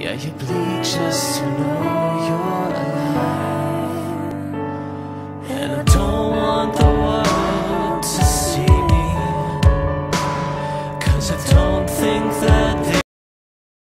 Yeah, you bleed just to know you're alive. And I don't want the world to see me, 'cause I don't think that they